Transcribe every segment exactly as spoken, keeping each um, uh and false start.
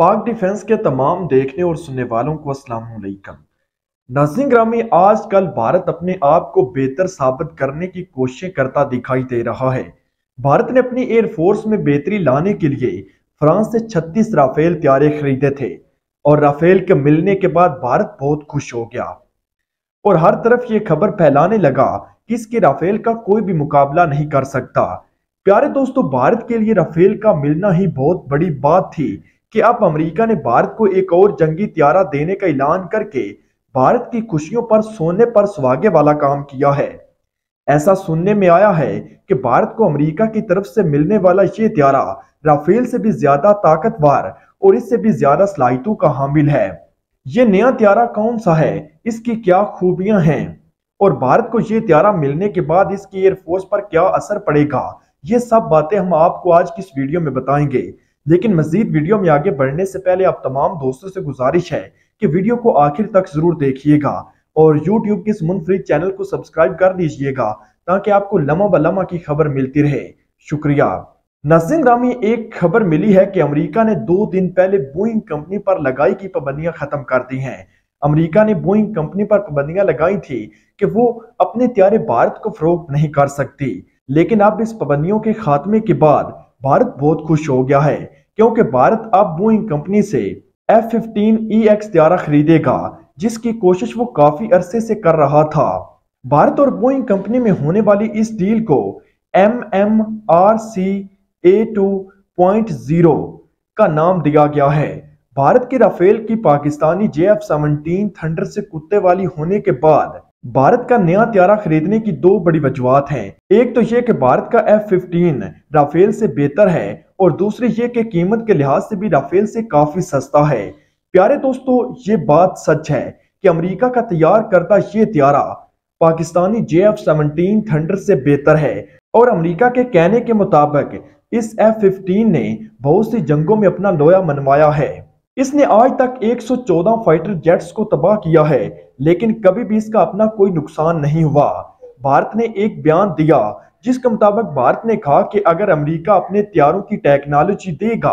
पाक डिफेंस के तमाम देखने और सुनने वालों को अस्सलाम वालेकुम। नाज़रीन ग्रामी, आजकल भारत अपने आप को बेहतर साबित करने की कोशिशें करता दिखाई दे रहा है। भारत ने अपनी एयरफोर्स में बेहतरी लाने के लिए फ्रांस से छत्तीस राफेल त्यारे खरीदे थे और राफेल के मिलने के बाद भारत बहुत खुश हो गया और हर तरफ ये खबर फैलाने लगा कि इसके राफेल का कोई भी मुकाबला नहीं कर सकता। प्यारे दोस्तों, भारत के लिए राफेल का मिलना ही बहुत बड़ी बात थी कि अब अमेरिका ने भारत को एक और जंगी त्यारा देने का ऐलान करके भारत की खुशियों पर सोने पर सुहागे वाला काम किया है। ऐसा सुनने में आया है कि भारत को अमेरिका की तरफ से मिलने वाला ये त्यारा राफेल से भी ज्यादा ताकतवर और इससे भी ज्यादा सलाहियतों का हामिल है। ये नया त्यारा कौन सा है, इसकी क्या खूबियां हैं और भारत को ये त्यारा मिलने के बाद इसकी एयरफोर्स पर क्या असर पड़ेगा, ये सब बातें हम आपको आज की इस वीडियो में बताएंगे। लेकिन मजीद वीडियो में आगे बढ़ने से पहले आप तमाम दोस्तों से गुजारिश है कि वीडियो को आखिर तक जरूर देखिएगा और यूट्यूब के इस मुनफरी चैनल को सब्सक्राइब कर दीजिएगा ताकि आपको लम्हा ब लम्हा की खबर मिलती रहे। शुक्रिया। नाज़रीन ग्रामी, एक खबर मिली है कि अमेरिका ने दो दिन पहले बोइंग कंपनी पर लगाई की पाबंदियां खत्म कर दी हैं। अमेरिका ने बोइंग कंपनी पर पाबंदियां लगाई थी कि वो अपने त्यारे भारत को फरोख्त नहीं कर सकती, लेकिन अब इस पाबंदियों के खात्मे के बाद भारत बहुत खुश हो गया है क्योंकि भारत अब बोइंग कंपनी से एफ फिफ्टीन ई एक्स त्यारा खरीदेगा, जिसकी कोशिश वो काफी अरसे से कर रहा था। भारत और बोइंग कंपनी में होने वाली इस डील को M M R C A two point zero का नाम दिया गया है। भारत के राफेल की Pakistani J F seventeen Thunder से कुत्ते वाली होने के बाद भारत का नया त्यारा खरीदने की दो बड़ी वजूहत हैं। एक तो ये कि भारत का एफ फिफ्टीन राफेल से बेहतर है और दूसरी ये कि कीमत के लिहाज से भी राफेल से काफी सस्ता है। प्यारे दोस्तों, ये बात सच है कि अमेरिका का तैयार करता ये त्यारा Pakistani J F seventeen Thunder से बेहतर है और अमेरिका के कहने के मुताबिक इस एफ फिफ्टीन ने बहुत सी जंगों में अपना लोया मनवाया है। इसने आज तक एक सौ चौदह फाइटर जेट्स को तबाह किया है, लेकिन कभी भी इसका अपना कोई नुकसान नहीं हुआ। भारत ने एक बयान दिया जिसके मुताबिक भारत ने कहा कि अगर अमेरिका अपने त्यारों की टेक्नोलॉजी देगा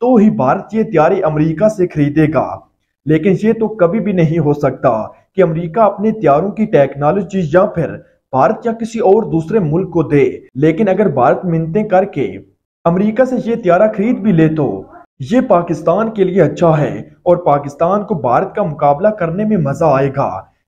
तो ही भारत ये त्यारे अमेरिका से खरीदेगा, लेकिन ये तो कभी भी नहीं हो सकता कि अमेरिका अपने त्यारों की टेक्नोलॉजी या फिर भारत या किसी और दूसरे मुल्क को दे। लेकिन अगर भारत मिन्नतें करके अमेरिका से ये त्यारा खरीद भी ले तो ये पाकिस्तान के लिए अच्छा है और पाकिस्तान को भारत का मुकाबला करने में मजा आएगा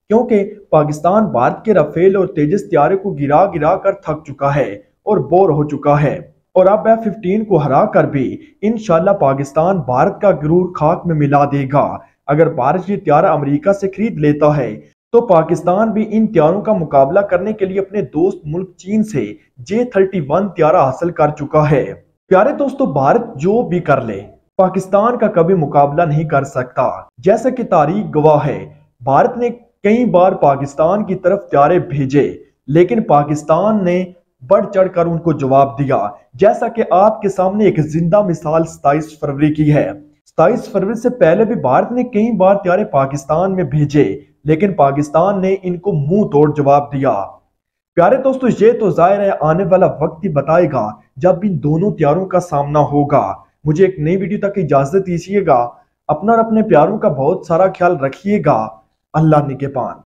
क्योंकि पाकिस्तान भारत के राफेल और तेजस त्यारे को गिरा गिरा कर थक चुका है और बोर हो चुका है और अब एफ फिफ्टीन को हरा कर भी इंशाल्लाह पाकिस्तान भारत का गुरूर खाक में मिला देगा। अगर भारत ये त्यारा अमेरिका से खरीद लेता है तो पाकिस्तान भी इन त्यारों का मुकाबला करने के लिए अपने दोस्त मुल्क चीन से जे थर्टी वन त्यारा हासिल कर चुका है। प्यारे दोस्तों, भारत जो भी कर ले पाकिस्तान का कभी मुकाबला नहीं कर सकता। जैसा कि तारीख गवाह है, भारत ने कई बार पाकिस्तान की तरफ त्यारे भेजे लेकिन पाकिस्तान ने बढ़ चढ़कर उनको जवाब दिया, जैसा कि आपके सामने एक जिंदा मिसाल सत्ताईस फरवरी की है। सत्ताईस फरवरी से पहले भी भारत ने कई बार त्यारे पाकिस्तान में भेजे लेकिन पाकिस्तान ने इनको मुंह तोड़ जवाब दिया। प्यारे दोस्तों, ये तो जाहिर है आने वाला वक्त ही बताएगा जब इन दोनों त्यारों का सामना होगा। मुझे एक नई वीडियो तक इजाजत दीजिएगा। अपना और अपने प्यारों का बहुत सारा ख्याल रखिएगा। अल्लाह निगहबान।